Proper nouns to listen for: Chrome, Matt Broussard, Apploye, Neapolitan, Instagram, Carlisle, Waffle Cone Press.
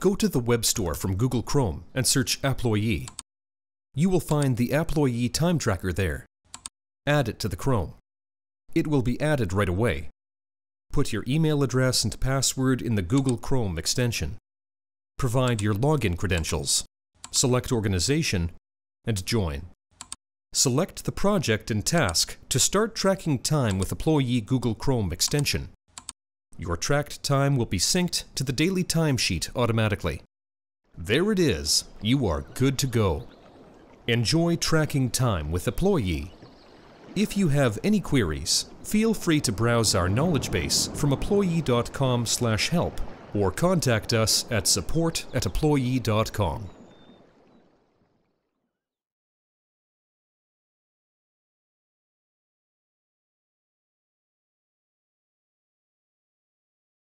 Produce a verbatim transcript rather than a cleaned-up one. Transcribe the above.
go to the web store from Google Chrome and search Apploye. You will find the Apploye time tracker there. Add it to the Chrome. It will be added right away. Put your email address and password in the Google Chrome extension. Provide your login credentials. Select Organization and Join. Select the project and task to start tracking time with Apploye Google Chrome extension. Your tracked time will be synced to the daily timesheet automatically. There it is. You are good to go. Enjoy tracking time with Apploye. If you have any queries, feel free to browse our knowledge base from apploye dot com slash help or contact us at support at apploye dot com.